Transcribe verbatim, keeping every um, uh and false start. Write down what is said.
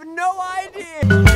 have no idea.